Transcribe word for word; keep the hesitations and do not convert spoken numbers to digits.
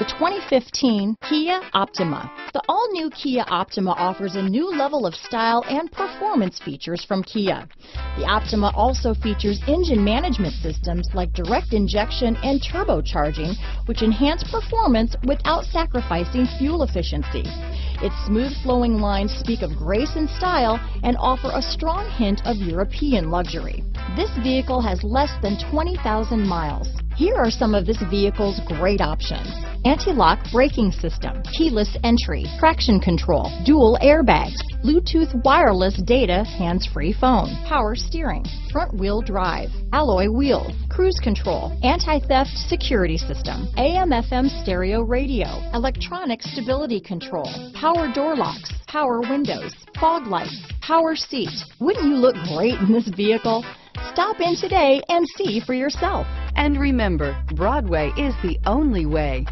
The twenty fifteen Kia Optima. The all-new Kia Optima offers a new level of style and performance features from Kia. The Optima also features engine management systems like direct injection and turbocharging, which enhance performance without sacrificing fuel efficiency. Its smooth-flowing lines speak of grace and style and offer a strong hint of European luxury. This vehicle has less than twenty thousand miles. Here are some of this vehicle's great options: anti-lock braking system, keyless entry, traction control, dual airbags, Bluetooth wireless data, hands-free phone, power steering, front-wheel drive, alloy wheels, cruise control, anti-theft security system, A M F M stereo radio, electronic stability control, power door locks, power windows, fog lights, power seat. Wouldn't you look great in this vehicle? Stop in today and see for yourself. And remember, Broadway is the only way.